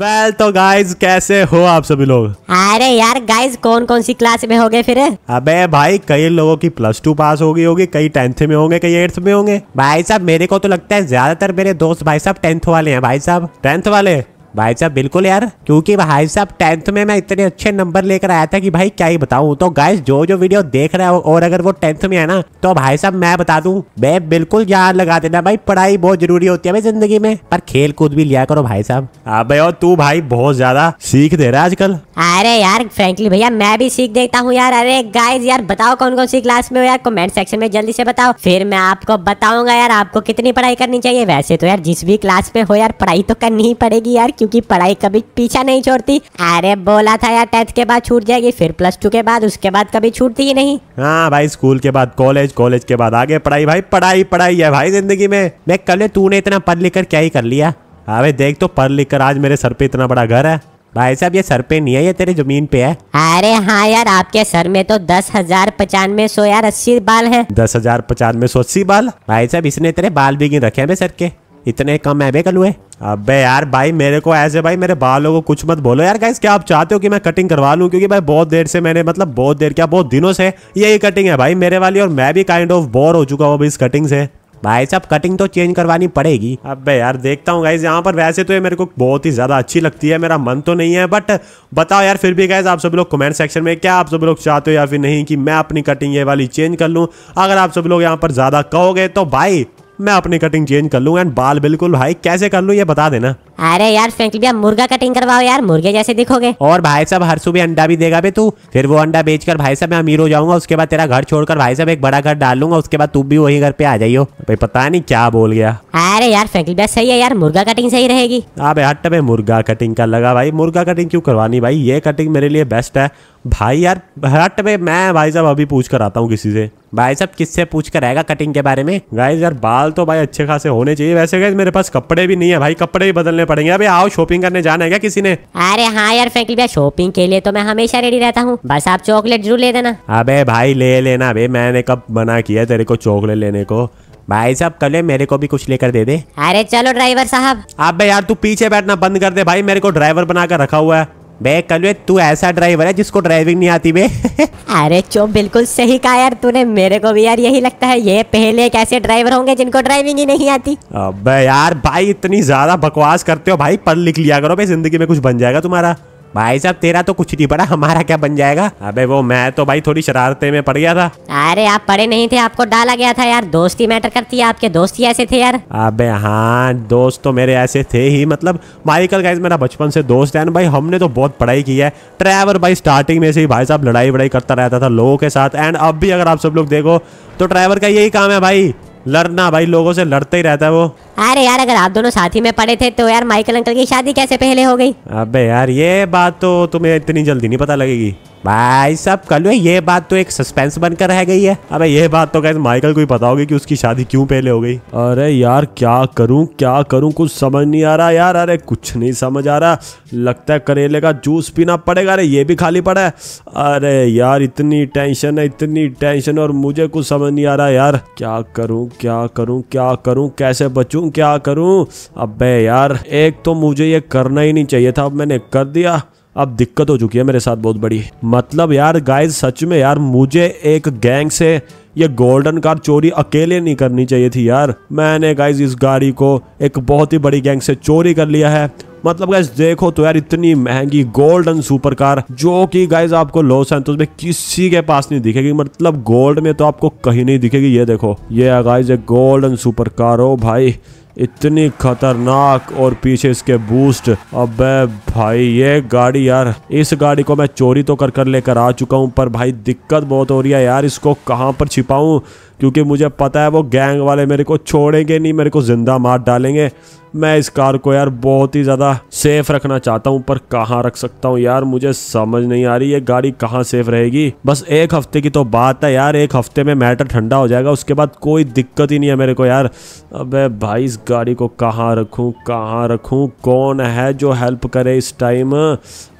Well तो guys कैसे हो आप सभी लोग। अरे यार गाइज कौन कौन सी क्लास में हो गए फिर? अबे भाई कई लोगों की +2 पास हो गई होगी, कई 10th में होंगे, कई 8th में होंगे। भाई साहब मेरे को तो लगता है ज्यादातर मेरे दोस्त भाई साहब 10th वाले हैं। भाई साहब 10th वाले? भाई साहब बिल्कुल यार, क्योंकि भाई साहब 10th में मैं इतने अच्छे नंबर लेकर आया था कि भाई क्या ही बताऊं। तो गाइस जो जो वीडियो देख रहा है और अगर वो 10th में है ना, तो भाई साहब मैं बता दूं, बे बिल्कुल याद लगा देना भाई, पढ़ाई बहुत जरूरी होती है भाई जिंदगी में, पर खेल कूद भी लिया करो भाई साहब। अबे और तू भाई बहुत ज्यादा सीख दे रहा है आजकल। अरे यार फ्रैंकली भैया मैं भी सीख देता हूँ यार। अरे गाइज यार बताओ कौन कौन सी क्लास में हो यार, कमेंट सेक्शन में जल्दी से बताओ, फिर मैं आपको बताऊंगा यार आपको कितनी पढ़ाई करनी चाहिए। वैसे तो यार जिस भी क्लास में हो यार पढ़ाई तो करनी ही पड़ेगी यार, क्योंकि पढ़ाई कभी पीछा नहीं छोड़ती। अरे बोला था यार 10th के बाद छूट जाएगी, फिर +2 के बाद, उसके बाद कभी छूटती ही नहीं। हाँ भाई स्कूल के बाद कॉलेज, कॉलेज के बाद आगे पढ़ाई, भाई पढ़ाई पढ़ाई है भाई जिंदगी में। मैं कल तूने इतना पढ़ लिख कर क्या ही कर लिया। अबे देख तो पढ़ लिख कर आज मेरे सर पे इतना बड़ा घर है। भाई साहब ये सर पे नहीं है, ये तेरे जमीन पे है। अरे हाँ यार आपके सर में तो 10,095 यार 80 बाल है। 10,095 बाल? भाई साहब इसने तेरे बाल भी गिन रखे हैं बे सर के, इतने कम है बे कल हुए। अबे यार भाई मेरे को ऐसे भाई मेरे बालों को कुछ मत बोलो यार। गाइस क्या आप चाहते हो कि मैं कटिंग करवा लूं? क्योंकि भाई बहुत देर से मैंने मतलब बहुत देर क्या बहुत दिनों से यही कटिंग है भाई मेरे वाली, और मैं भी काइंड ऑफ बोर हो चुका हूँ अभी इस कटिंग से। भाई साहब कटिंग तो चेंज करवानी पड़ेगी। अबे यार देखता हूँ गाइज यहाँ पर, वैसे तो ये मेरे को बहुत ही ज्यादा अच्छी लगती है, मेरा मन तो नहीं है, बट बताओ यार फिर भी गाइज आप सभी लोग कमेंट सेक्शन में, क्या आप सभी लोग चाहते हो या फिर नहीं कि मैं अपनी कटिंग ये वाली चेंज कर लूँ। अगर आप सभी लोग यहाँ पर ज्यादा कहोगे तो भाई मैं अपनी कटिंग चेंज कर लूंगा, एंड बाल बिल्कुल भाई कैसे कर लूं ये बता देना। अरे यार फ्रैंकली भैया मुर्गा कटिंग करवाओ यार, मुर्गे जैसे दिखोगे। और भाई साहब हर सुबह अंडा भी देगा बे तू, फिर वो अंडा बेचकर भाई साहब मैं अमीर हो जाऊंगा। उसके बाद तेरा घर छोड़कर भाई साहब एक बड़ा घर डालूंगा, उसके बाद तू भी वही घर पे आ जाइयो। भाई पता नहीं क्या बोल गया। अरे यार फ्रैंकली भैया सही है यार, मुर्गा कटिंग सही रहेगी। अबे हट बे मुर्गा कटिंग का लगा भाई, मुर्गा कटिंग क्यों करवानी भाई, ये कटिंग मेरे लिए बेस्ट है भाई यार। हट बे, मैं भाई साहब अभी पूछ कर आता हूँ किसी से। भाई साहब किससे पूछ कर आएगा कटिंग के बारे में? गाइस यार बाल तो भाई अच्छे खासे होने चाहिए। वैसे गाइस मेरे पास कपड़े भी नहीं है भाई, कपड़े भी बदलने पड़ेंगे। अबे आओ शॉपिंग करने जाना है क्या किसी ने? अरे हाँ यार फ्रैंकली भैया शॉपिंग के लिए तो मैं हमेशा रेडी रहता हूँ, बस आप चॉकलेट जरूर ले देना। अबे भाई ले लेना बे, मैंने कब मना किया तेरे को चॉकलेट लेने को? भाई साहब कल मेरे को भी कुछ लेकर दे दे। अरे चलो ड्राइवर साहब। अबे यार तू पीछे बैठना बंद कर दे भाई, मेरे को ड्राइवर बनाकर रखा हुआ है बे। कलवे तू ऐसा ड्राइवर है जिसको ड्राइविंग नहीं आती बे। अरे चो बिल्कुल सही कहा यार तूने, मेरे को भी यार यही लगता है, ये पहले कैसे ड्राइवर होंगे जिनको ड्राइविंग ही नहीं आती। अबे यार भाई इतनी ज्यादा बकवास करते हो भाई, पढ़ लिख लिया करो भाई, जिंदगी में कुछ बन जाएगा तुम्हारा। भाई साहब तेरा तो कुछ नहीं पड़ा, हमारा क्या बन जाएगा। अबे वो मैं तो भाई थोड़ी शरारते में पड़ गया था। अरे आप पढ़े नहीं थे, आपको डाला गया था यार। दोस्ती मैटर करती है, आपके दोस्त ही ऐसे थे यार। अबे हाँ दोस्त तो मेरे ऐसे थे ही, मतलब माइकल गाइस मेरा बचपन से दोस्त है ना भाई, हमने तो बहुत पढ़ाई की है। ट्रैवर भाई स्टार्टिंग में से ही भाई साहब लड़ाई वड़ाई करता रहता था लोगों के साथ, एंड अब भी अगर आप सब लोग देखो तो ट्रैवर का यही काम है भाई, लड़ना भाई, लोगों से लड़ते ही रहता है वो। अरे यार अगर आप दोनों साथी में पड़े थे तो यार माइकल अंकल की शादी कैसे पहले हो गई? अबे यार ये बात तो तुम्हें इतनी जल्दी नहीं पता लगेगी भाई साहब कल, ये बात तो एक सस्पेंस बनकर रह गई है। अबे ये बात तो गाइस माइकल को ही पता होगी कि उसकी शादी क्यों पहले हो गई। अरे यार क्या करूं कुछ समझ नहीं आ रहा यार। अरे कुछ नहीं समझ आ रहा, लगता है करेले का जूस पीना पड़ेगा। अरे ये भी खाली पड़ा है। अरे यार इतनी टेंशन है, इतनी टेंशन, और मुझे कुछ समझ नहीं आ रहा यार। क्या करूं कैसे बचूं, क्या करूं? अबे यार एक तो मुझे ये करना ही नहीं चाहिए था, अब मैंने कर दिया, अब दिक्कत हो चुकी है मेरे साथ बहुत बड़ी। मतलब यार गाइस सच में यार मुझे एक गैंग से ये गोल्डन कार चोरी अकेले नहीं करनी चाहिए थी यार। मैंने गाइस इस गाड़ी को एक बहुत ही बड़ी गैंग से चोरी कर लिया है। मतलब गाइस देखो तो यार इतनी महंगी गोल्डन सुपर कार, जो कि गाइस आपको लॉस सैंटोस में किसी के पास नहीं दिखेगी, मतलब गोल्ड में तो आपको कहीं नहीं दिखेगी। ये देखो ये गाइस एक गोल्डन सुपर कार हो भाई, इतनी खतरनाक, और पीछे इसके बूस्ट। अबे भाई ये गाड़ी यार, इस गाड़ी को मैं चोरी तो कर लेकर आ चुका हूँ, पर भाई दिक्कत बहुत हो रही है यार, इसको कहाँ पर छिपाऊँ, क्योंकि मुझे पता है वो गैंग वाले मेरे को छोड़ेंगे नहीं, मेरे को जिंदा मार डालेंगे। मैं इस कार को यार बहुत ही ज़्यादा सेफ रखना चाहता हूँ, पर कहाँ रख सकता हूँ यार, मुझे समझ नहीं आ रही ये गाड़ी कहाँ सेफ रहेगी। बस एक हफ्ते की तो बात है यार, एक हफ्ते में मैटर ठंडा हो जाएगा, उसके बाद कोई दिक्कत ही नहीं है मेरे को यार। अबे भाई इस गाड़ी को कहाँ रखूँ, कौन है जो हेल्प करे इस टाइम?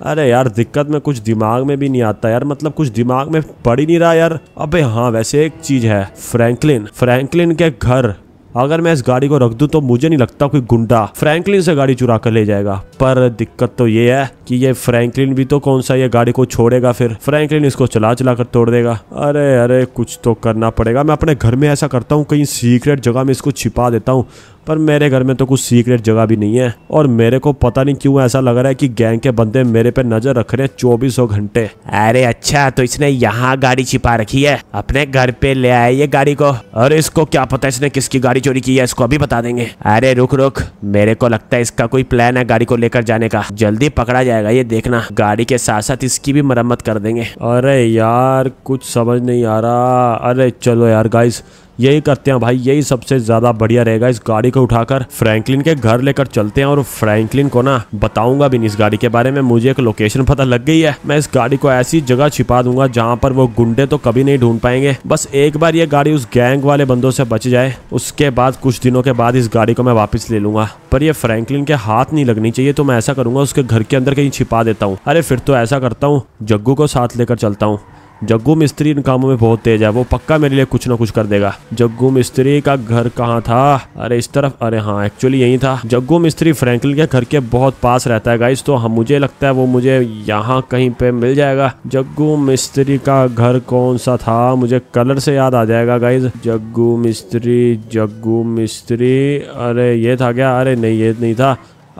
अरे यार दिक्कत में कुछ दिमाग में भी नहीं आता यार, मतलब कुछ दिमाग में पड़ ही नहीं रहा यार। अबे हाँ वैसे एक चीज़ है, फ्रैंकलिन के घर अगर मैं इस गाड़ी को रख दूं तो मुझे नहीं लगता कोई गुंडा फ्रैंकलिन से गाड़ी चुरा कर ले जाएगा। पर दिक्कत तो ये है कि ये फ्रैंकलिन भी तो कौन सा ये गाड़ी को छोड़ेगा, फिर फ्रैंकलिन इसको चला चला कर तोड़ देगा। अरे अरे कुछ तो करना पड़ेगा। मैं अपने घर में ऐसा करता हूँ, कहीं सीक्रेट जगह में इसको छिपा देता हूँ, पर मेरे घर में तो कुछ सीक्रेट जगह भी नहीं है। और मेरे को पता नहीं क्यों ऐसा लग रहा है कि गैंग के बंदे मेरे पे नजर रख रहे हैं 2400 घंटे। अरे अच्छा, तो इसने यहाँ गाड़ी छिपा रखी है, अपने घर पे ले आए ये गाड़ी को। और इसको क्या पता इसने किसकी गाड़ी चोरी की है, इसको अभी बता देंगे। अरे रुक रुक, मेरे को लगता है इसका कोई प्लान है गाड़ी को लेकर जाने का, जल्दी पकड़ा जाएगा ये, देखना। गाड़ी के साथ साथ इसकी भी मरम्मत कर देंगे। अरे यार कुछ समझ नहीं आ रहा। अरे चलो यार गाइस यही करते हैं भाई, यही सबसे ज्यादा बढ़िया रहेगा। इस गाड़ी को उठाकर फ्रैंकलिन के घर लेकर चलते हैं, और फ्रैंकलिन को ना बताऊंगा भी नहीं इस गाड़ी के बारे में। मुझे एक लोकेशन पता लग गई है, मैं इस गाड़ी को ऐसी जगह छिपा दूंगा जहां पर वो गुंडे तो कभी नहीं ढूंढ पाएंगे। बस एक बार ये गाड़ी उस गैंग वाले बंदों से बच जाए, उसके बाद कुछ दिनों के बाद इस गाड़ी को मैं वापस ले लूंगा। पर यह फ्रैंकलिन के हाथ नहीं लगनी चाहिए, तो मैं ऐसा करूंगा उसके घर के अंदर कहीं छिपा देता हूँ। अरे फिर तो ऐसा करता हूँ, जग्गू को साथ लेकर चलता हूँ। जग्गू मिस्त्री इन कामों में बहुत तेज है, वो पक्का मेरे लिए कुछ ना कुछ कर देगा। जग्गू मिस्त्री का घर कहाँ था? अरे इस तरफ। अरे हाँ एक्चुअली यही था। जग्गू मिस्त्री फ्रैंकलिन के घर के बहुत पास रहता है गाइस, तो हम मुझे लगता है वो मुझे यहाँ कहीं पे मिल जाएगा। जग्गू मिस्त्री का घर कौन सा था, मुझे कलर से याद आ जाएगा गाइस। जग्गू मिस्त्री, जग्गू मिस्त्री, अरे ये था क्या? अरे नहीं ये नहीं था,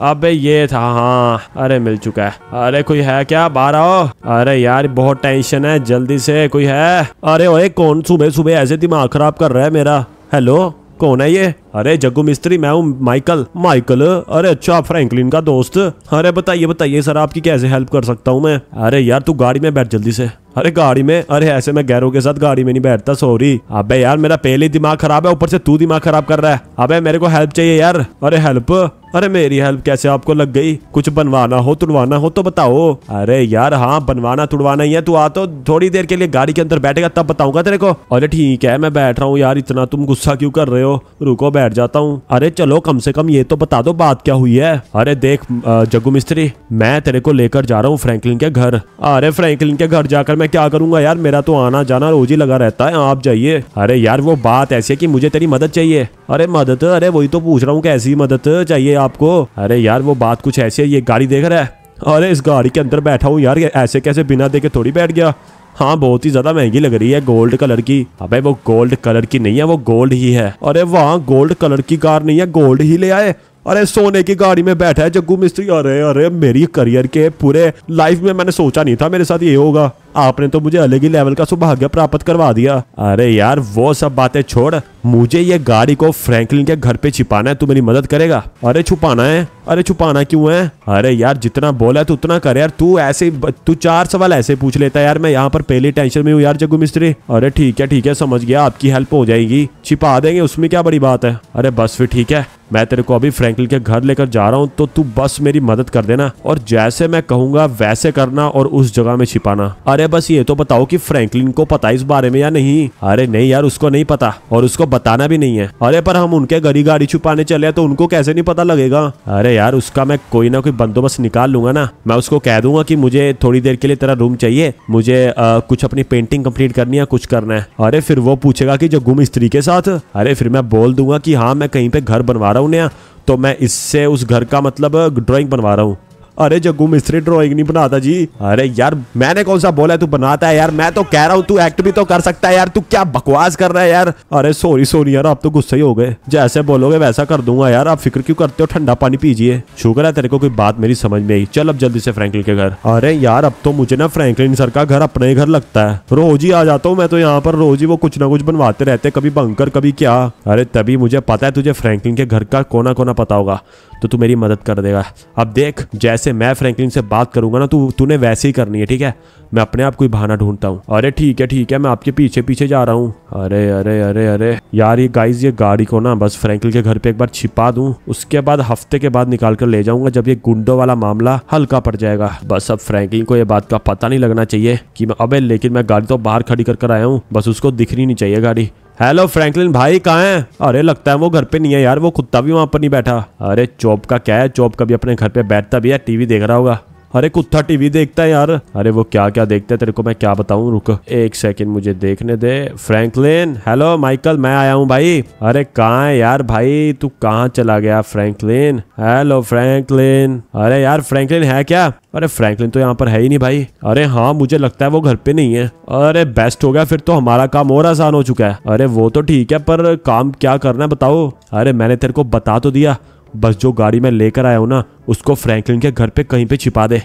अबे ये था। हाँ अरे मिल चुका है। अरे कोई है क्या, बाहर आओ। अरे यार बहुत टेंशन है, जल्दी से कोई है। अरे ओए कौन सुबह सुबह ऐसे दिमाग खराब कर रहा है मेरा? हेलो कौन है ये? अरे जग्गू मिस्त्री, मैं हूँ माइकल। माइकल? अरे अच्छा, आप फ्रैंकलिन का दोस्त। अरे बताइए बताइए सर, आपकी कैसे हेल्प कर सकता हूँ मैं? अरे यार तू गाड़ी में बैठ जल्दी से। अरे गाड़ी में? अरे ऐसे मैं गैरों के साथ गाड़ी में नहीं बैठता, सॉरी। अबे यार मेरा पहले ही दिमाग खराब है, ऊपर से तू दिमाग खराब कर रहा है। अबे मेरे को हेल्प चाहिए यार। अरे हेल्प? अरे मेरी हेल्प कैसे आपको लग गई? कुछ बनवाना हो तुड़वाना हो तो बताओ। अरे यार हाँ बनवाना तुड़वाना ही है, तू आ तो थोड़ी देर के लिए गाड़ी के अंदर बैठेगा तब बताऊंगा तेरे को। अरे ठीक है मैं बैठ रहा हूँ यार, इतना तुम गुस्सा क्यों कर रहे हो? रुको बैठ जाता हूँ। अरे चलो कम से कम ये तो बता दो बात क्या हुई है। अरे देख जग्गू मिस्त्री, मैं तेरे को लेकर जा रहा हूँ फ्रैंकलिन के घर। अरे फ्रैंकलिन के घर जाकर मैं क्या करूंगा यार, मेरा तो आना जाना रोज ही लगा रहता है, आप जाइए। अरे यार वो बात ऐसी है कि मुझे तेरी मदद चाहिए। अरे मदद? अरे वही तो पूछ रहा हूँ, कैसी मदद चाहिए आपको? अरे यार वो बात कुछ ऐसी है, ये गाड़ी देख रहा है। अरे इस गाड़ी के अंदर बैठा हूँ यार, ऐसे कैसे बिना देखे थोड़ी बैठ गया। हाँ बहुत ही ज्यादा महंगी लग रही है, गोल्ड कलर की। अबे वो गोल्ड कलर की नहीं है, वो गोल्ड ही है। अरे वहाँ गोल्ड कलर की कार नहीं है, गोल्ड ही ले आए। अरे सोने की गाड़ी में बैठा है जग्गू मिस्त्री। अरे अरे मेरी करियर के पूरे लाइफ में मैंने सोचा नहीं था मेरे साथ ये होगा, आपने तो मुझे अलग ही लेवल का सौभाग्य प्राप्त करवा दिया। अरे यार वो सब बातें छोड़, मुझे ये गाड़ी को फ्रैंकलिन के घर पे छिपाना है, तू मेरी मदद करेगा? अरे छुपाना है? अरे छुपाना क्यों है? अरे यार जितना बोला है तू उतना कर यार, तू ऐसे तू चार सवाल ऐसे पूछ लेता है यार, मैं यहाँ पर पहले टेंशन में हूँ यार जग्गू मिस्त्री। अरे ठीक है समझ गया, आपकी हेल्प हो जाएगी, छिपा देंगे उसमें क्या बड़ी बात है। अरे बस फिर ठीक है, मैं तेरे को अभी फ्रैंकलिन के घर लेकर जा रहा हूँ, तो तू बस मेरी मदद कर देना, और जैसे मैं कहूँगा वैसे करना और उस जगह में छिपाना। अरे बस ये तो बताओ कि फ्रैंकलिन को पता है इस बारे में या नहीं? अरे नहीं यार उसको नहीं पता, और उसको बताना भी नहीं है। अरे पर हम उनके घर ही गाड़ी छुपाने चले तो उनको कैसे नहीं पता लगेगा? अरे यार उसका मैं कोई ना कोई बंदोबस्त निकाल लूंगा ना। मैं उसको कह दूंगा कि मुझे थोड़ी देर के लिए तेरा रूम चाहिए, मुझे कुछ अपनी पेंटिंग कंप्लीट करनी है, कुछ करना है। अरे फिर वो पूछेगा कि जग्गू मिस्त्री के साथ? अरे फिर मैं बोल दूंगा कि हाँ मैं कहीं पे घर बनवा रहा हूँ नया, तो मैं इससे उस घर का मतलब ड्राइंग बनवा रहा हूँ। अरे जग्गू मिस्त्री ड्राइंग नहीं बनाता जी। अरे यार मैंने कौन सा बोला है तू बनाता है यार, मैं तो कह रहा हूँ तू एक्ट भी तो कर सकता है यार, तू क्या बकवास कर रहा है यार। अरे सॉरी सॉरी यार आप तो गुस्सा ही हो गए, जैसे बोलोगे वैसा कर दूंगा यार, आप फिक्र क्यों करते हो, ठंडा पानी पीजिए। शुक्र है तेरे को कोई बात मेरी समझ में आई, चल अब जल्दी से फ्रैंकलिन के घर। अरे यार अब तो मुझे ना फ्रैंकलिन सर का घर अपना ही घर लगता है, रोज ही आ जाता हूँ मैं तो यहाँ पर, रोज ही वो कुछ ना कुछ बनवाते रहते, कभी बंकर कभी क्या। अरे तभी मुझे पता है तुझे फ्रैंकलिन के घर का कोना कोना पता होगा, तो तू मेरी मदद कर देगा। अब देख जैसे मैं फ्रैंकलिन से बात करूंगा ना तूने वैसे ही करनी है, ठीक है? मैं अपने आप कोई बहाना ढूंढता हूँ। अरे ठीक है मैं आपके पीछे पीछे जा रहा हूँ। अरे अरे अरे अरे यार ये गाइस ये गाड़ी को ना बस फ्रैंकलिन के घर पे एक बार छिपा दूं, उसके बाद हफ्ते के बाद निकाल कर ले जाऊंगा, जब ये गुंडों वाला मामला हल्का पड़ जाएगा। बस अब फ्रैंकलिन को ये बात का पता नहीं लगना चाहिए कि अबे लेकिन मैं गाड़ी तो बाहर खड़ी कर आया हूँ, बस उसको दिखनी नहीं चाहिए गाड़ी। हेलो फ्रैंकलिन भाई कहाँ है? अरे लगता है वो घर पे नहीं है यार, वो कुत्ता भी वहां पर नहीं बैठा। अरे चौप का क्या है, चौप कभी अपने घर पे बैठता भी है, टीवी देख रहा होगा। अरे कुत्ता टीवी देखता है यार। अरे वो क्या क्या देखता है तेरे को मैं क्या बताऊं, रुक एक सेकंड मुझे देखने दे। फ्रैंकलिन, हेलो माइकल, मैं आया हूँ भाई। अरे कहाँ है यार भाई, तू कहाँ चला गया फ्रैंकलिन? Hello Franklin. अरे यार फ्रैंकलिन है क्या? अरे फ्रैंकलिन तो यहाँ पर है ही नहीं भाई। अरे हाँ मुझे लगता है वो घर पे नहीं है। अरे बेस्ट हो गया, फिर तो हमारा काम और आसान हो चुका है। अरे वो तो ठीक है, पर काम क्या करना है बताओ। अरे मैंने तेरे को बता तो दिया, बस जो गाड़ी में लेकर आया हूँ ना उसको फ्रैंकलिन के घर पे कहीं पे छिपा दे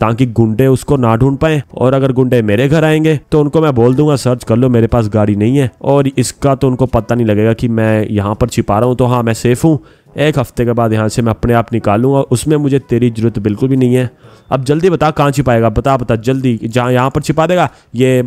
ताकि गुंडे उसको ना ढूंढ पाए, और अगर गुंडे मेरे घर आएंगे तो उनको मैं बोल दूंगा सर्च कर लो मेरे पास गाड़ी नहीं है, और इसका तो उनको पता नहीं लगेगा कि मैं यहाँ पर छिपा रहा हूँ। तो हाँ मैं सेफ हूँ, एक हफ्ते के बाद यहाँ से मैं अपने आप निकालूंगा, उसमें मुझे तेरी जरूरत बिल्कुल भी नहीं है। अब जल्दी बता कहाँ छिपाएगा, बता जल्दी। जहाँ यहाँ पर छिपा देगा, ये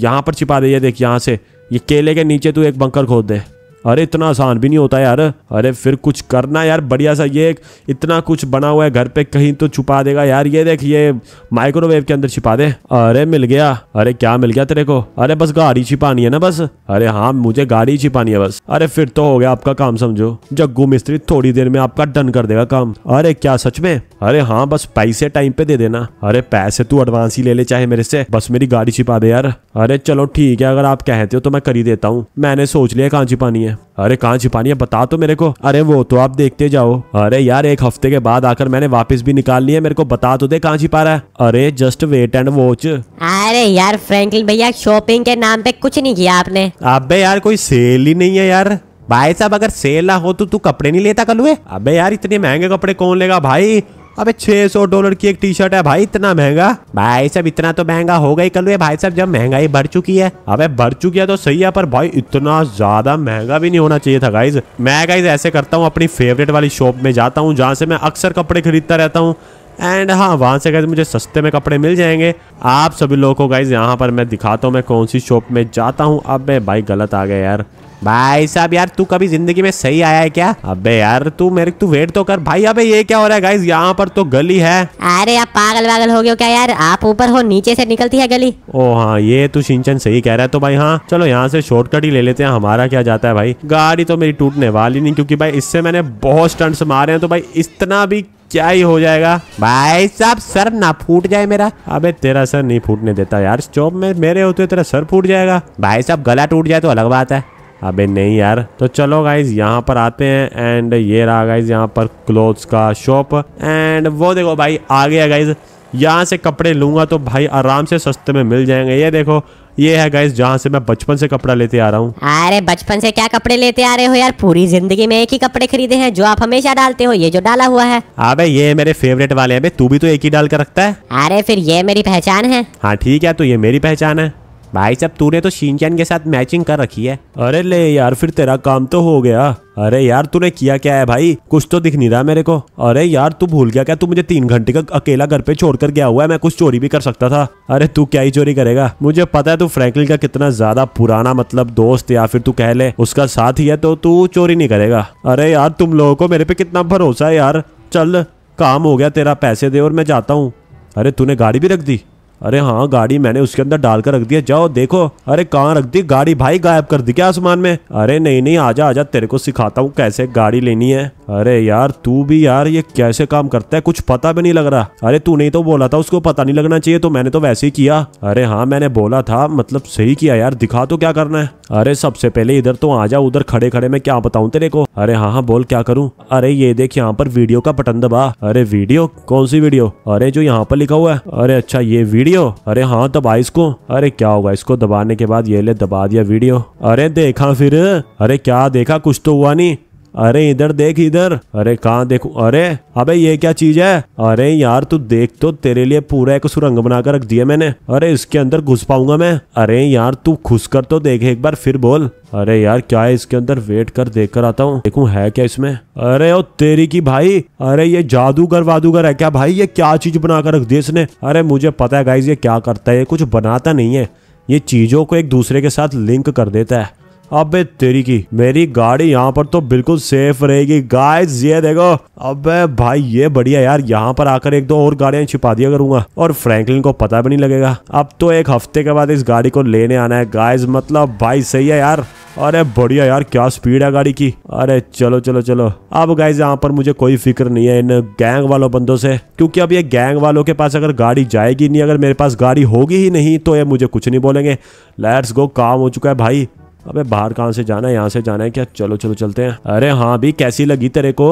यहाँ पर छिपा दे, ये देख यहाँ से, ये केले के नीचे तू एक बंकर खोद दे। अरे इतना आसान भी नहीं होता यार। अरे फिर कुछ करना यार बढ़िया सा, ये इतना कुछ बना हुआ है घर पे, कहीं तो छुपा देगा यार। ये देख, ये माइक्रोवेव के अंदर छिपा दे। अरे मिल गया। अरे क्या मिल गया तेरे को? अरे बस गाड़ी छिपानी है ना बस। अरे हाँ मुझे गाड़ी छिपानी है बस। अरे फिर तो हो गया आपका काम, समझो जग्गू मिस्त्री थोड़ी देर में आपका डन कर देगा काम। अरे क्या सच में? अरे हाँ बस पैसे टाइम पे दे देना। अरे पैसे तू एडवांस ही ले ले चाहे मेरे से, बस मेरी गाड़ी छिपा दे यार। अरे चलो ठीक है, अगर आप कहते हो तो मैं कर ही देता हूँ। मैंने सोच लिया कहाँ छिपानी है। अरे कहाँ छिपानी है बता तो मेरे को। अरे वो तो आप देखते जाओ। अरे यार एक हफ्ते के बाद आकर मैंने वापस भी निकाल लिया, मेरे को बता तो दे कहाँ छिपा रहा है। अरे जस्ट वेट एंड वॉच। अरे यार फ्रैंकलिन भैया शॉपिंग के नाम पे कुछ नहीं किया आपने। अबे यार कोई सेल ही नहीं है यार। भाई साहब अगर सेल ना हो तो तू कपड़े नहीं लेता कलुए? अबे यार इतने महंगे कपड़े कौन लेगा भाई? अबे $600 की एक टी शर्ट है भाई, इतना महंगा? भाई साहब इतना तो महंगा हो गई कलुए भाई साहब, जब महंगाई बढ़ चुकी है। अबे बढ़ चुकी है तो सही है, पर भाई इतना ज्यादा महंगा भी नहीं होना चाहिए था गाइज। मैं गाइज ऐसे करता हूँ, अपनी फेवरेट वाली शॉप में जाता हूँ जहाँ से मैं अक्सर कपड़े खरीदता रहता हूँ, एंड हाँ वहाँ से गाइज मुझे सस्ते में कपड़े मिल जाएंगे। आप सभी लोगों को गाइज यहाँ पर मैं दिखाता हूँ मैं कौन सी शॉप में जाता हूँ। अबे भाई गलत आ गया यार। भाई साहब यार तू कभी जिंदगी में सही आया है क्या? अबे यार तू वेट तो कर भाई। अबे ये क्या हो रहा है गाइस, यहाँ पर तो गली है। अरे आप पागल वागल हो गए हो क्या यार, आप ऊपर हो नीचे से निकलती है गली। ओ हाँ ये तू शिनचैन सही कह रहा है, तो भाई हाँ चलो यहाँ से शॉर्टकट ही ले लेते हैं, हमारा क्या जाता है भाई। गाड़ी तो मेरी टूटने वाली नहीं, क्योंकि भाई इससे मैंने बहुत स्टंट्स मारे हैं, तो भाई इतना भी क्या ही हो जाएगा। भाई साहब सर ना फूट जाए मेरा। अबे तेरा सर नहीं फूटने देता यार, चौप में मेरे होते तेरा सर फूट जाएगा। भाई साहब गला टूट जाए तो अलग बात है। अबे नहीं यार, तो चलो गाइज यहाँ पर आते हैं, एंड ये रहा गाइज यहाँ पर क्लोथ्स का शॉप, एंड वो देखो भाई आ गया गाइज। यहाँ से कपड़े लूँगा तो भाई आराम से सस्ते में मिल जाएंगे। ये देखो ये है गाइज जहाँ से मैं बचपन से कपड़ा लेते आ रहा हूँ। अरे बचपन से क्या कपड़े लेते आ रहे हो यार, पूरी जिंदगी में एक ही कपड़े खरीदे हैं जो आप हमेशा डालते हो, ये जो डाला हुआ है। अबे ये मेरे फेवरेट वाले हैं, तू भी तो एक ही डाल कर रखता है। अरे फिर ये मेरी पहचान है। हाँ ठीक है, तो ये मेरी पहचान है। भाई साहब तूने तो शिनचैन के साथ मैचिंग कर रखी है। अरे ले यार फिर तेरा काम तो हो गया। अरे यार तूने किया क्या है भाई, कुछ तो दिख नहीं रहा मेरे को। अरे यार तू भूल गया क्या, तू मुझे 3 घंटे का अकेला घर पे छोड़कर गया हुआ है, मैं कुछ चोरी भी कर सकता था। अरे तू क्या ही चोरी करेगा, मुझे पता है तू फ्रैंकलिन का कितना ज्यादा पुराना मतलब दोस्त या फिर तू कह ले उसका साथ ही है, तो तू चोरी नहीं करेगा। अरे यार तुम लोगों को मेरे पे कितना भरोसा है यार। चल काम हो गया तेरा, पैसे दे और मैं जाता हूँ। अरे तूने गाड़ी भी रख दी? अरे हाँ गाड़ी मैंने उसके अंदर डाल कर रख दिया, जाओ देखो। अरे कहाँ रख दी गाड़ी भाई, गायब कर दी क्या आसमान में? अरे नहीं नहीं आजा आजा, तेरे को सिखाता हूँ कैसे गाड़ी लेनी है। अरे यार तू भी यार ये कैसे काम करता है, कुछ पता भी नहीं लग रहा। अरे तू नहीं तो बोला था उसको पता नहीं लगना चाहिए, तो मैंने तो वैसे ही किया। अरे हाँ मैंने बोला था, मतलब सही किया यार, दिखा तो क्या करना है। अरे सबसे पहले इधर तो आजा, उधर खड़े खड़े मैं क्या बताऊँ तेरे को। अरे हाँ हाँ बोल क्या करूँ? अरे ये देख यहाँ पर वीडियो का बटन दबा। अरे वीडियो? कौन सी वीडियो? अरे जो यहाँ पर लिखा हुआ है। अरे अच्छा ये वीडियो, अरे हाँ दबा इसको। अरे क्या होगा इसको दबाने के बाद, ये ले दबा दिया वीडियो। अरे देखा फिर? अरे क्या देखा, कुछ तो हुआ नहीं। अरे इधर देख इधर। अरे कहाँ देखूं? अरे अबे ये क्या चीज है? अरे यार तू देख तो, तेरे लिए पूरा एक सुरंग बनाकर रख दिया मैंने। अरे इसके अंदर घुस पाऊंगा मैं? अरे यार तू घुस कर तो देख एक बार, फिर बोल। अरे यार क्या है इसके अंदर, वेट कर देख कर आता हूँ, देखूं है क्या इसमें। अरे ओ तेरी की भाई, अरे ये जादूगर वादूगर है क्या भाई, ये क्या चीज बनाकर रख दी इसने। अरे मुझे पता है गाइज ये क्या करता है, ये कुछ बनाता नहीं है, ये चीजों को एक दूसरे के साथ लिंक कर देता है। अबे तेरी की मेरी गाड़ी यहाँ पर तो बिल्कुल सेफ रहेगी। गाइस ये देखो, अबे भाई ये बढ़िया यार, यहाँ पर आकर एक दो और गाड़ियां छिपा दिया करूंगा और फ्रैंकलिन को पता भी नहीं लगेगा। अब तो एक हफ्ते के बाद इस गाड़ी को लेने आना है गाइस, मतलब भाई सही है यार। अरे बढ़िया यार, क्या स्पीड है गाड़ी की। अरे चलो चलो चलो। अब गाइस यहाँ पर मुझे कोई फिक्र नहीं है इन गैंग वालों बंदों से, क्योंकि अब ये गैंग वालों के पास अगर गाड़ी जाएगी नहीं, अगर मेरे पास गाड़ी होगी ही नहीं तो ये मुझे कुछ नहीं बोलेंगे। लेट्स गो, काम हो चुका है भाई। अबे बाहर कहाँ से जाना है, यहाँ से जाना है क्या? चलो चलो चलते हैं। अरे हाँ भी, कैसी लगी तेरे को?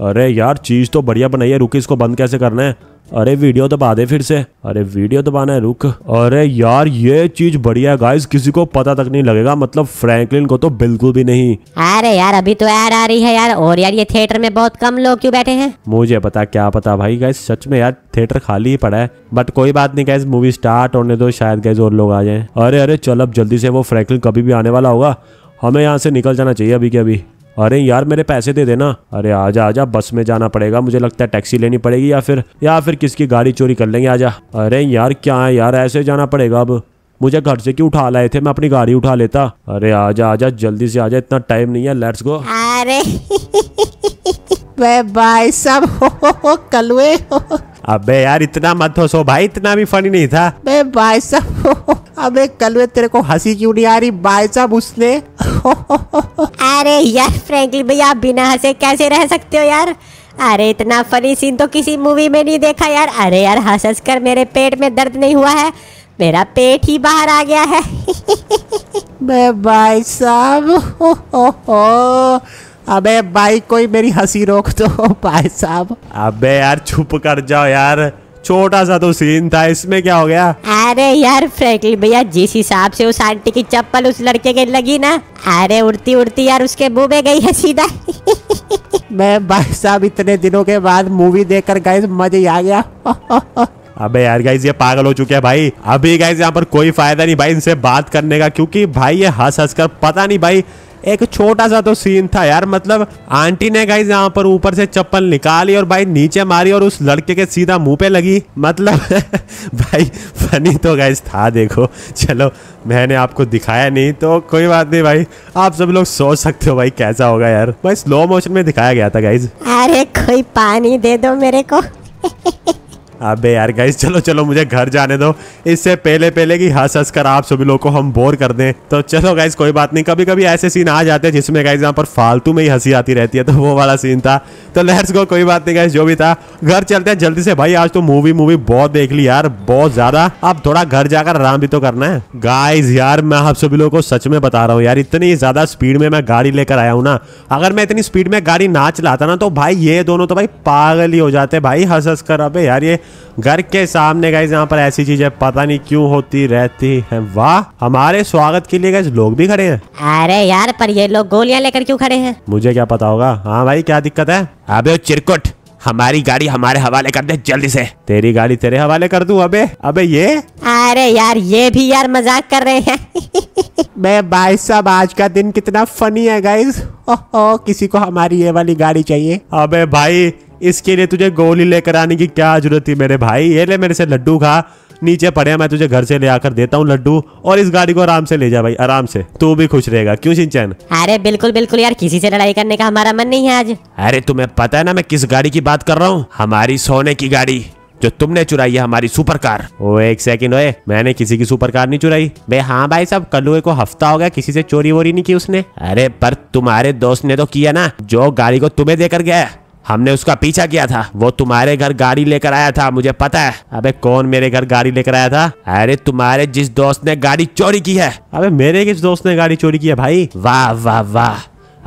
अरे यार चीज़ तो बढ़िया बनाई है। रुक, इसको बंद कैसे करना है? अरे वीडियो दबा दे फिर से। अरे वीडियो दबाना है, रुक। अरे यार ये चीज बढ़िया है गाइस, किसी को पता तक नहीं लगेगा, मतलब फ्रैंकलिन को तो बिल्कुल भी नहीं। अरे यार अभी तो ऐड आ रही है यार, और यार ये थिएटर में बहुत कम लोग क्यों बैठे हैं? मुझे पता, क्या पता भाई। गाइस सच में यार थिएटर खाली ही पड़ा है, बट कोई बात नहीं गाइस, मूवी स्टार्ट होने दो, शायद गाइस और लोग आ जाए। अरे अरे चल अब जल्दी से, वो फ्रैंकलिन कभी भी आने वाला होगा, हमें यहाँ से निकल जाना चाहिए अभी के अभी। अरे यार मेरे पैसे दे देना। अरे आजा आजा, बस में जाना पड़ेगा मुझे लगता है, टैक्सी लेनी पड़ेगी या फिर किसकी गाड़ी चोरी कर लेंगे। आजा। अरे यार क्या है यार, ऐसे जाना पड़ेगा अब? मुझे घर से क्यों उठा लाए थे, मैं अपनी गाड़ी उठा लेता। अरे आजा आजा जल्दी से आजा, इतना टाइम नहीं है, लेट्स गो। अरे भाई सब हो कलवे हो। अबे यार इतना मत हंसो भाई, इतना भी फनी नहीं था। बे भाई साहब, अबे कलवे तेरे को हंसी क्यों नहीं आ रही भाई साहब उसने? अरे यार फ्रैंकलिन भैया, आप बिना हंसे कैसे रह सकते हो यार? अरे इतना फनी सीन तो किसी मूवी में नहीं देखा यार। अरे यार हंस हंस कर मेरे पेट में दर्द नहीं हुआ है, मेरा पेट ही बाहर आ गया है। बे भाई साहब, अबे भाई कोई मेरी हंसी रोक दो भाई साहब। अबे यार चुप कर जाओ यार, छोटा सा तो सीन था, इसमें क्या हो गया? अरे यार फ्रैंकलिन भैया, जिस हिसाब से उस आंटी की चप्पल उस लड़के के लगी ना, अरे उड़ती उड़ती यार उसके मुंह में गई है सीधा। मैं भाई साहब इतने दिनों के बाद मूवी देखकर गाइस मजे आ गया। अबे यार गाइस ये पागल हो चुके हैं भाई। अभी गाइस यहाँ पर कोई फायदा नहीं भाई इनसे बात करने का, क्योंकि भाई ये हंस हंस कर, पता नहीं भाई एक छोटा सा तो सीन था यार, मतलब आंटी ने गाइस यहाँ पर ऊपर से चप्पल निकाली और भाई नीचे मारी और उस लड़के के सीधा मुंह पे लगी, मतलब भाई फनी तो गाइस था। देखो चलो मैंने आपको दिखाया नहीं तो कोई बात नहीं भाई, आप सब लोग सोच सकते हो भाई कैसा होगा यार। भाई स्लो मोशन में दिखाया गया था गाइस। अरे कोई पानी दे दो मेरे को। अबे यार गाइस चलो चलो, मुझे घर जाने दो, इससे पहले पहले कि हंस हंस कर आप सभी लोगों को हम बोर कर दें। तो चलो गाइस कोई बात नहीं, कभी कभी ऐसे सीन आ जाते हैं जिसमें गाइस यहाँ पर फालतू में ही हंसी आती रहती है, तो वो वाला सीन था। तो लेट्स गो, कोई बात नहीं गाइस, जो भी था घर चलते हैं जल्दी से भाई। आज तो मूवी बहुत देख ली यार, बहुत ज्यादा। अब थोड़ा घर जाकर आराम भी तो करना है गाइस। यार मैं आप सभी लोगों को सच में बता रहा हूँ यार, इतनी ज्यादा स्पीड में मैं गाड़ी लेकर आया हूँ ना, अगर मैं इतनी स्पीड में गाड़ी ना चलाता ना तो भाई ये दोनों तो भाई पागल ही हो जाते भाई हंस हंस कर। अबे यार ये घर के सामने गाइस यहाँ पर ऐसी चीजें पता नहीं क्यों होती रहती हैं। वाह, हमारे स्वागत के लिए गाइस लोग भी खड़े हैं। अरे यार पर ये लोग गोलियां लेकर क्यों खड़े हैं? मुझे क्या पता होगा। हाँ भाई क्या दिक्कत है? अबे चिरकुट, हमारी गाड़ी हमारे हवाले कर दे जल्दी से। तेरी गाड़ी तेरे हवाले कर दूं? अबे अबे ये, अरे यार ये भी यार मजाक कर रहे हैं। मैं भाई साहब आज का दिन कितना फनी है गाइस। ओहो, किसी को हमारी ये वाली गाड़ी चाहिए। अबे भाई इसके लिए तुझे गोली लेकर आने की क्या जरूरत थी मेरे भाई। ये ले मेरे से लड्डू खा, नीचे पड़े हैं, मैं तुझे घर से ले आकर देता हूँ लड्डू, और इस गाड़ी को आराम से ले जा भाई, आराम से, तू भी खुश रहेगा। क्यों शिनचैन? अरे बिल्कुल बिल्कुल यार, किसी से लड़ाई करने का हमारा मन नहीं है आज। अरे तुम्हें पता है ना मैं किस गाड़ी की बात कर रहा हूँ? हमारी सोने की गाड़ी जो तुमने चुराई है, हमारी सुपर कार। ओ एक सेकंड, ओए मैंने किसी की सुपर कार नहीं चुराई बे। हाँ भाई साहब, कलुए को हफ्ता हो गया, किसी से चोरी वोरी नहीं की उसने। अरे पर तुम्हारे दोस्त ने तो किया ना, जो गाड़ी को तुम्हें देकर गया, हमने उसका पीछा किया था, वो तुम्हारे घर गाड़ी लेकर आया था, मुझे पता है। अबे कौन मेरे घर गाड़ी लेकर आया था? अरे तुम्हारे जिस दोस्त ने गाड़ी चोरी की है। अबे मेरे किस दोस्त ने गाड़ी चोरी की है भाई? वाह वाह वाह,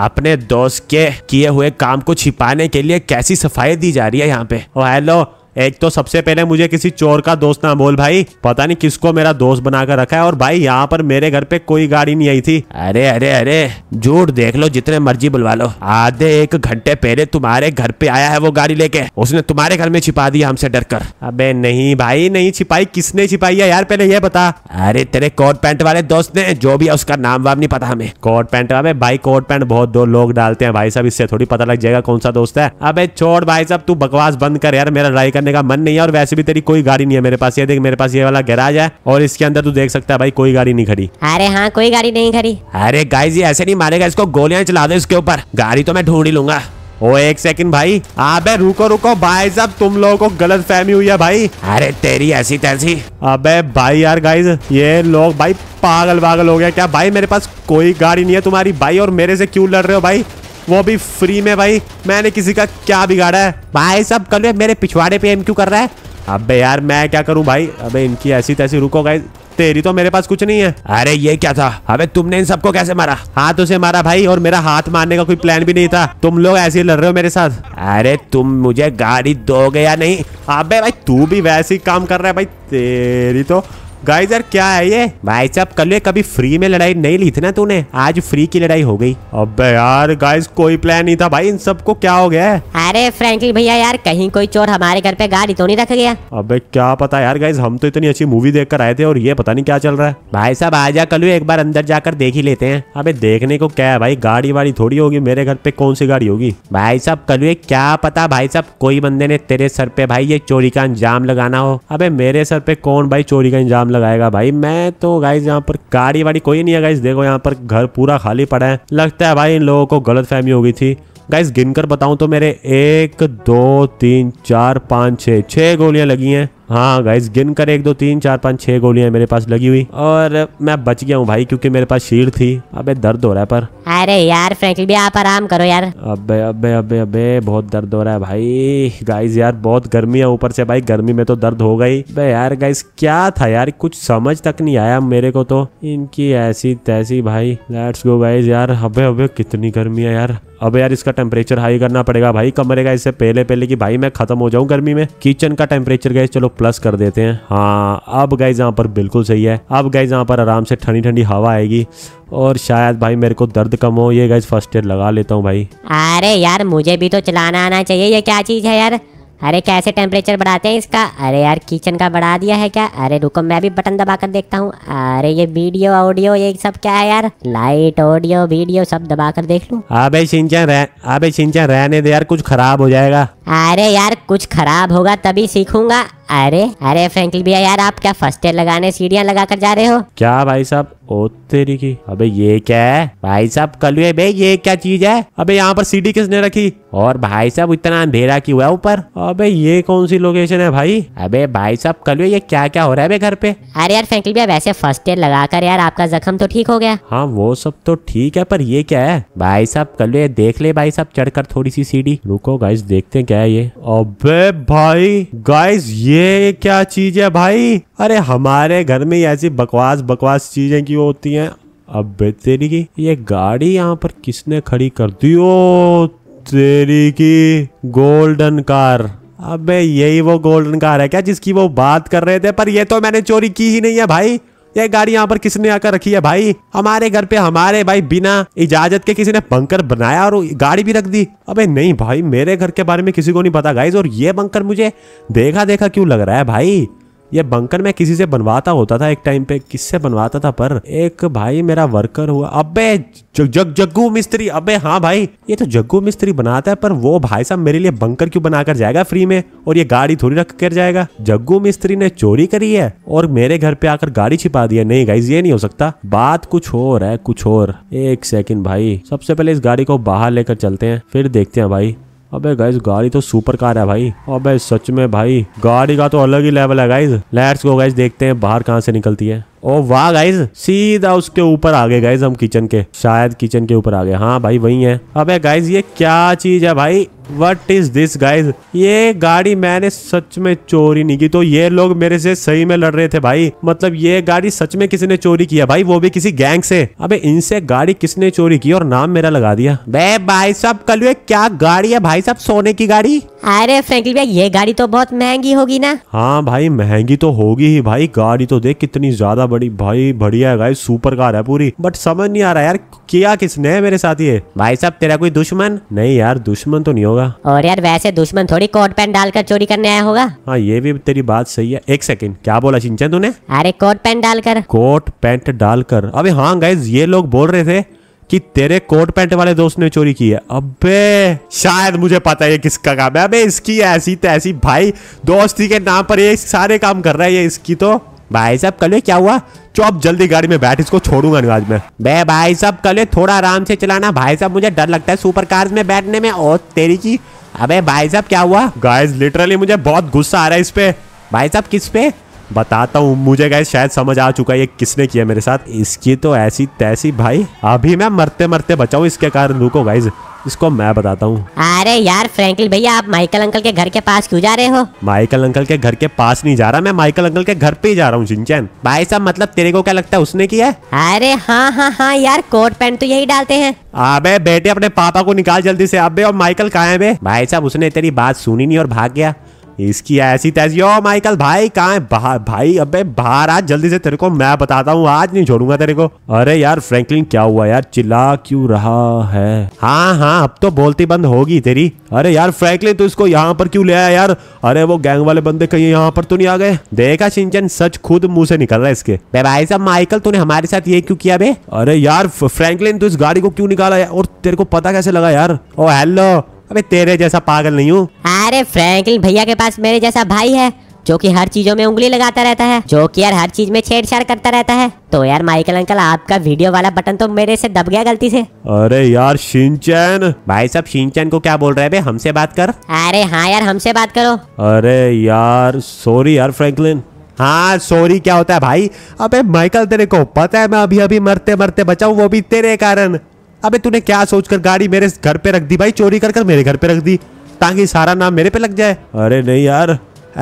अपने दोस्त के किए हुए काम को छिपाने के लिए कैसी सफाई दी जा रही है यहाँ पे। ओ हेलो, एक तो सबसे पहले मुझे किसी चोर का दोस्त ना बोल भाई, पता नहीं किसको मेरा दोस्त बना कर रखा है। और भाई यहाँ पर मेरे घर पे कोई गाड़ी नहीं आई थी। अरे अरे अरे झूठ देख लो, जितने मर्जी बुलवा लो। आधे एक घंटे पहले तुम्हारे घर पे आया है वो गाड़ी लेके, उसने तुम्हारे घर में छिपा दिया हमसे डर कर। अबे नहीं भाई नहीं छिपाई, किसने छिपाई है यार पहले ये बता। अरे तेरे कोट पैंट वाले दोस्त ने, जो भी है उसका नाम वाम नहीं पता हमें। Coat pant? अबे भाई कोट पैंट बहुत दो लोग डालते हैं भाई साहब, इससे थोड़ी पता लग जाएगा कौन सा दोस्त है। अबे छोड़ भाई साहब, तू बकवास बंद कर यार, मेरा लड़ाई करने का मन नहीं है, और वैसे भी तेरी कोई गाड़ी नहीं है मेरे पास। ये देख मेरे पास ये वाला गैराज है और इसके अंदर तू देख सकता है भाई कोई गाड़ी नहीं खड़ी। अरे हाँ कोई गाड़ी नहीं खड़ी। अरे गाइस ये ऐसे नहीं मारेगा, इसको गोलियां चला दो इसके ऊपर, गाड़ी तो मैं ढूंढ ही लूंगा। ओ एक सेकंड भाई, अबे रुको रुको भाई साहब, तुम लोगों को गलत फहमी हुई है भाई। अरे तेरी ऐसी तैसी। अबे भाई यार गाइस ये लोग भाई पागल वागल हो गया क्या भाई, मेरे पास कोई गाड़ी नहीं है तुम्हारी भाई, और मेरे से क्यों लड़ रहे हो भाई, वो भी फ्री में भाई। मैंने किसी का क्या बिगाड़ा है भाई साहब, कल मेरे पिछवाड़े पे एम क्यों कर रहा है। अबे यार मैं क्या करूं भाई, अबे इनकी ऐसी तैसी। रुको गाइस तेरी तो मेरे पास कुछ नहीं है। अरे ये क्या था, अबे तुमने इन सबको कैसे मारा। हाथों से मारा भाई, और मेरा हाथ मारने का कोई प्लान भी नहीं था, तुम लोग ऐसे ही लड़ रहे हो मेरे साथ। अरे तुम मुझे गाड़ी दोगे या नहीं। अबे भाई तू भी वैसे ही काम कर रहा है भाई, तेरी तो। गाइस यार क्या है ये भाई साहब, कल कभी फ्री में लड़ाई नहीं ली थी ना तूने, आज फ्री की लड़ाई हो गई। अबे यार गाइस कोई प्लान नहीं था भाई, इन सबको क्या हो गया है। अरे फ्रैंकलिन भैया यार कहीं कोई चोर हमारे घर पे गाड़ी तो नहीं रख गया। अबे क्या पता यार गाइस, हम तो इतनी अच्छी मूवी देखकर आए थे और ये पता नहीं क्या चल रहा है। भाई साहब आ जा कल एक बार अंदर जाकर देख ही लेते हैं। अबे देखने को क्या है भाई, गाड़ी वाड़ी थोड़ी होगी मेरे घर पे, कौन सी गाड़ी होगी भाई साहब। कल क्या पता भाई साहब कोई बंदे ने तेरे सर पे भाई ये चोरी का अंजाम लगाना हो। अबे मेरे सर पे कौन भाई चोरी का अंजाम लगाएगा भाई। मैं तो गाइस यहाँ पर गाड़ी वाड़ी कोई नहीं है गाइस, देखो यहाँ पर घर पूरा खाली पड़ा है। लगता है भाई इन लोगों को गलतफहमी हो गई थी। गाइस गिनकर बताऊं तो मेरे 1 2 3 4 5 6 6 गोलियां लगी हैं। हाँ गाइस गिनकर 1 2 3 4 5 6 गोलियां मेरे पास लगी हुई, और मैं बच गया हूँ भाई क्योंकि मेरे पास शील्ड थी। अबे दर्द हो रहा है पर। अरे यार फ्रैंकलिन भी आप आराम करो यार। अबे अबे अबे अबे बहुत दर्द हो रहा है भाई। गाइस यार बहुत गर्मी है, ऊपर से भाई गर्मी में तो दर्द हो गई। अबे यार गाइस क्या था यार, कुछ समझ तक नहीं आया मेरे को तो, इनकी ऐसी तैसी भाई। लेट्स गो गाइस यार। अबे अबे कितनी गर्मी है यार। अबे यार इसका टेम्परेचर हाई करना पड़ेगा भाई कमरे का, इससे पहले पहले कि भाई मैं खत्म हो जाऊं गर्मी में। किचन का टेम्परेचर गाइस चलो प्लस कर देते हैं। हाँ अब गाइस यहाँ पर बिल्कुल सही है। अब गाइस यहाँ पर आराम से ठंडी ठंडी हवा आएगी, और शायद भाई मेरे को दर्द कम हो। ये गाइस फर्स्ट एड लगा लेता हूँ भाई। अरे यार मुझे भी तो चलाना आना चाहिए, ये क्या चीज है यार। अरे कैसे टेम्परेचर बढ़ाते हैं इसका। अरे यार किचन का बढ़ा दिया है क्या। अरे रुको मैं भी बटन दबा कर देखता हूँ। अरे ये वीडियो ऑडियो ये सब क्या है यार, लाइट ऑडियो वीडियो सब दबा कर देख लूँ। अबे शिनचैन रहने दे यार, कुछ खराब हो जाएगा। अरे यार कुछ खराब होगा तभी सीखूंगा। अरे फ्रैंकलिन भैया यार आप क्या फर्स्ट एड लगाने सीढ़ियाँ लगा कर जा रहे हो क्या भाई साहब। ओ तेरी की, अबे ये क्या है भाई साहब, कलुए बे ये क्या चीज है। अबे यहाँ पर सीढ़ी किसने रखी, और भाई साहब इतना अंधेरा क्यों हुआ ऊपर। अबे ये कौन सी लोकेशन है भाई। अबे भाई साहब कलुए ये क्या क्या हो रहा है बे घर पे। अरे यार फ्रैंकलिन भैया वैसे फर्स्ट एड लगा कर यार आपका जख्म तो ठीक हो गया। हाँ वो सब तो ठीक है, पर ये क्या है भाई साहब। कलुए देख ले भाई साहब चढ़कर थोड़ी सी सीढ़ी। रुको गाइस देखते क्या है ये। अबे भाई गाइस ये क्या चीज है भाई। अरे हमारे घर में ऐसी बकवास बकवास चीजें क्यों होती हैं। अबे तेरी की, ये गाड़ी यहाँ पर किसने खड़ी कर दी। ओ तेरी की गोल्डन कार। अबे यही वो गोल्डन कार है क्या जिसकी वो बात कर रहे थे, पर ये तो मैंने चोरी की ही नहीं है भाई। ये गाड़ी यहाँ पर किसने आकर रखी है भाई, हमारे घर पे हमारे भाई बिना इजाजत के किसी ने बंकर बनाया और गाड़ी भी रख दी। अबे नहीं भाई मेरे घर के बारे में किसी को नहीं पता गाइस, और ये बंकर मुझे देखा देखा क्यों लग रहा है भाई। ये बंकर मैं किसी से बनवाता होता था एक टाइम पे, किससे बनवाता था पर एक भाई मेरा वर्कर हुआ। अबे जग्गू मिस्त्री। अबे हाँ भाई ये तो जग्गू मिस्त्री बनाता है, पर वो भाई साहब मेरे लिए बंकर क्यों बनाकर जाएगा फ्री में, और ये गाड़ी थोड़ी रख कर जाएगा। जग्गू मिस्त्री ने चोरी करी है और मेरे घर पे आकर गाड़ी छिपा दी है। नहीं गाइस ये नहीं हो सकता, बात कुछ और है कुछ और। एक सेकेंड भाई, सबसे पहले इस गाड़ी को बाहर लेकर चलते हैं फिर देखते हैं भाई। अबे गाइस गाड़ी तो सुपर कार है भाई। अबे सच में भाई गाड़ी का तो अलग ही लेवल है गाइस। लेट्स गो गाइस देखते हैं बाहर कहाँ से निकलती है। ओ वाह गाइस सीधा उसके ऊपर आ गए गाइस हम, किचन के शायद किचन के ऊपर आ गए। हाँ भाई वही है। अबे गाइस ये क्या चीज है भाई, व्हाट इज दिस गाइस। ये गाड़ी मैंने सच में चोरी नहीं की, तो ये लोग मेरे से सही में लड़ रहे थे भाई। मतलब ये गाड़ी सच में किसी ने चोरी किया भाई, वो भी किसी गैंग से। अबे इनसे गाड़ी किसने चोरी की और नाम मेरा लगा दिया। बे भाई साहब कल ये क्या गाड़ी है भाई साहब, सोने की गाड़ी। अरे फ्रैंकलिन भैया ये गाड़ी तो बहुत महंगी होगी ना। हाँ भाई महंगी तो होगी ही भाई, गाड़ी तो देख कितनी ज्यादा बड़ी भाई, बढ़िया है गाइस सुपर कार है पूरी। बट समझ नहीं आ रहा यार किया किसने मेरे साथ ये। भाई साहब तेरा कोई दुश्मन नहीं यार, दुश्मन तो नहीं होगा। और यार वैसे दुश्मन थोड़ी कोट पैंट डालकर चोरी करने आया होगा। हाँ ये भी तेरी बात सही है। एक सेकंड क्या बोला शिनचैन तूने। अरे कोट पैंट डालकर। अबे हाँ गाइस ये लोग बोल रहे थे कि तेरे कोट पैंट वाले दोस्त ने चोरी की है। अबे शायद मुझे पता है ये किसका काम है। अबे इसकी ऐसी तैसी भाई दोस्ती के नाम पर ये सारे काम कर रहा है ये। इसकी तो भाई साहब कल क्या हुआ, चुप जल्दी गाड़ी में बैठ, इसको छोड़ूंगा आज मैं। बे भाई साहब कल थोड़ा आराम से चलाना, भाई साहब मुझे डर लगता है सुपर कार्स में बैठने में। और तेरी की अबे भाई साहब क्या हुआ। गाइस लिटरली मुझे बहुत गुस्सा आ रहा है इस पे। भाई साहब किस पे बताता हूँ मुझे गाइस, शायद समझ आ चुका है ये किसने किया मेरे साथ। इसकी तो ऐसी तैसी भाई, अभी मैं मरते मरते बचाऊँ इसके कारण। रुको गाइस इसको मैं बताता हूँ। अरे यार फ्रैंकलिन भैया आप माइकल अंकल के घर के पास क्यों जा रहे हो? माइकल अंकल के घर के पास नहीं जा रहा मैं, माइकल अंकल के घर पे ही जा रहा हूँ शिनचैन। भाई साहब मतलब तेरे को क्या लगता है उसने किया है? अरे हाँ हाँ हाँ यार कोट पैंट तो यही डालते हैं। अबे बेटे अपने पापा को निकाल जल्दी से। अबे और माइकल कहाँ है बे? भाई साहब उसने तेरी बात सुनी नहीं और भाग गया। इसकी ऐसी तैसी। ओ माइकल भाई कहाँ है? भाई अबे बाहर आ जल्दी से, तेरे को मैं बताता हूँ आज नहीं छोड़ूंगा तेरे को। अरे यार फ्रैंकलिन क्या हुआ यार, चिल्ला क्यों रहा है? हाँ हाँ अब तो बोलती बंद होगी तेरी। अरे यार फ्रैंकलिन तू इसको यहाँ पर क्यों ले आया यार? अरे वो गैंग वाले बंदे कहीं यहाँ पर तो नहीं आ गए? देखा शिनचैन सच खुद मुँह से निकल रहा है इसके। भाई साहब माइकल तूने हमारे साथ ये क्यों किया बे? अरे यार फ्रैंकलिन तू इस गाड़ी को क्यों निकाला यार, और तेरे को पता कैसे लगा यार? ओ हेलो अबे तेरे जैसा पागल नहीं हूँ। अरे फ्रैंकलिन भैया के पास मेरे जैसा भाई है जो कि हर चीजों में उंगली लगाता रहता है, जो कि यार हर चीज में छेड़छाड़ करता रहता है। तो यार माइकल अंकल आपका वीडियो वाला बटन तो मेरे से दब गया गलती से। अरे यार शिनचैन भाई साहब शिनचैन को क्या बोल रहे हैं बे, हमसे बात कर। अरे हाँ यार हमसे बात करो। अरे यार सॉरी यार फ्रैंकलिन। हाँ सॉरी क्या होता है भाई? अबे माइकल तेरे को पता है मैं अभी अभी मरते मरते बचाऊँ, वो भी तेरे कारण। अबे तूने क्या सोचकर गाड़ी मेरे घर पे रख दी भाई, चोरी कर कर मेरे घर पे रख दी ताकि सारा नाम मेरे पे लग जाए। अरे नहीं यार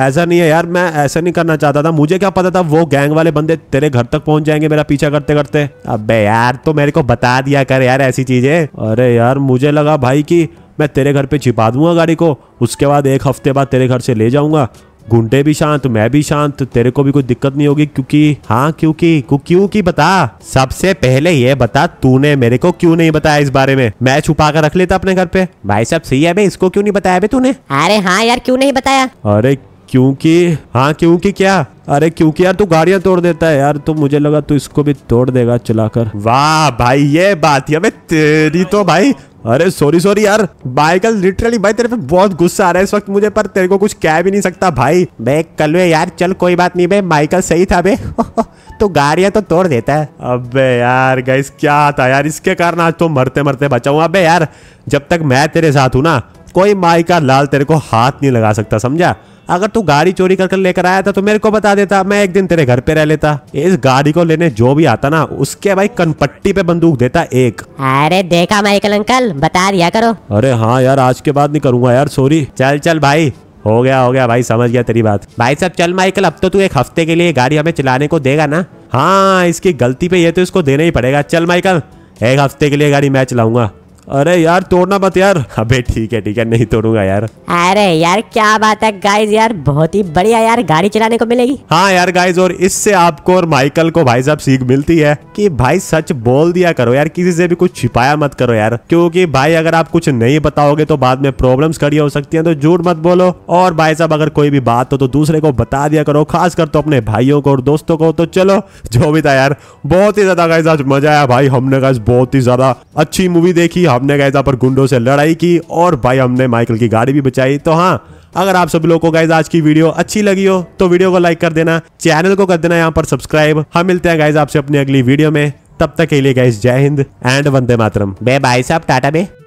ऐसा नहीं है यार, मैं ऐसा नहीं करना चाहता था। मुझे क्या पता था वो गैंग वाले बंदे तेरे घर तक पहुंच जाएंगे मेरा पीछा करते करते। अबे यार तो मेरे को बता दिया कर यार ऐसी चीजें। अरे यार मुझे लगा भाई कि मैं तेरे घर पे छिपा दूंगा गाड़ी को, उसके बाद एक हफ्ते बाद तेरे घर से ले जाऊंगा। गुंडे भी शांत मैं भी शांत, तेरे को भी कोई दिक्कत नहीं होगी। क्योंकि हाँ क्योंकि बता सबसे पहले ये बता तूने मेरे को क्यों नहीं बताया इस बारे में? मैं छुपा कर रख लेता अपने घर पे। भाई साहब सही है बे, इसको क्यों नहीं बताया बे तूने? अरे हाँ यार क्यों नहीं बताया? अरे क्योंकि हाँ क्योंकि क्या? अरे क्योंकि यार तू गाड़ियां तोड़ देता है यार, तो मुझे लगा तू इसको भी तोड़ देगा चलाकर। वाह भाई ये बात है तेरी तो भाई। अरे सॉरी सॉरी यार माइकल लिटरली भाई तेरे पे बहुत गुस्सा आ रहा है इस वक्त मुझे, पर तेरे को कुछ कह भी नहीं सकता भाई। बे कलवे यार चल कोई बात नहीं बे, माइकल सही था बे। तो गाड़ियां तो तोड़ देता है। अबे यार गाइस क्या था यार, इसके कारण आज तो मरते मरते बचाऊँ। अबे यार जब तक मैं तेरे साथ हूँ ना कोई माइकल लाल तेरे को हाथ नहीं लगा सकता समझा। अगर तू गाड़ी चोरी कर कर लेकर आया था तो मेरे को बता देता, मैं एक दिन तेरे घर पे रह लेता। इस गाड़ी को लेने जो भी आता ना उसके भाई कनपट्टी पे बंदूक देता एक। अरे देखा माइकल अंकल बता दिया करो। अरे हाँ यार आज के बाद नहीं करूंगा यार सॉरी। चल चल भाई हो गया भाई समझ गया तेरी बात। भाई साहब चल माइकल अब तो तू एक हफ्ते के लिए गाड़ी हमें चलाने को देगा ना? हाँ इसकी गलती पे ये तो इसको देना ही पड़ेगा। चल माइकल एक हफ्ते के लिए गाड़ी मैं चलाऊंगा। अरे यार तोड़ना मत यार। अबे ठीक है नहीं तोड़ूंगा यार। अरे यार क्या बात है गाइस यार बहुत ही बढ़िया यार गाड़ी चलाने को मिलेगी। हाँ यार गाइस और इससे आपको और माइकल को भाई साहब सीख मिलती है कि भाई सच बोल दिया करो यार, किसी से भी कुछ छिपाया मत करो यार। क्योंकि भाई अगर आप कुछ नहीं बताओगे तो बाद में प्रॉब्लम्स खड़ी हो सकती है, तो झूठ मत बोलो। और भाई साहब अगर कोई भी बात हो तो दूसरे को बता दिया करो, खासकर तो अपने भाइयों को और दोस्तों को। तो चलो जो भी था यार बहुत ही ज्यादा गाइस आज मजा आया भाई, हमने गाइस बहुत ही ज्यादा अच्छी मूवी देखी, हमने गाइस यहाँ पर गुंडों से लड़ाई की और भाई हमने माइकल की गाड़ी भी बचाई। तो हाँ अगर आप सब लोगों को गाइस आज की वीडियो अच्छी लगी हो तो वीडियो को लाइक कर देना, चैनल को कर देना यहाँ पर सब्सक्राइब। हम मिलते हैं गाइस आपसे अपनी अगली वीडियो में, तब तक के लिए गाइस जय हिंद एंड वंदे मातरम। बे भाई साहब टाटा बे।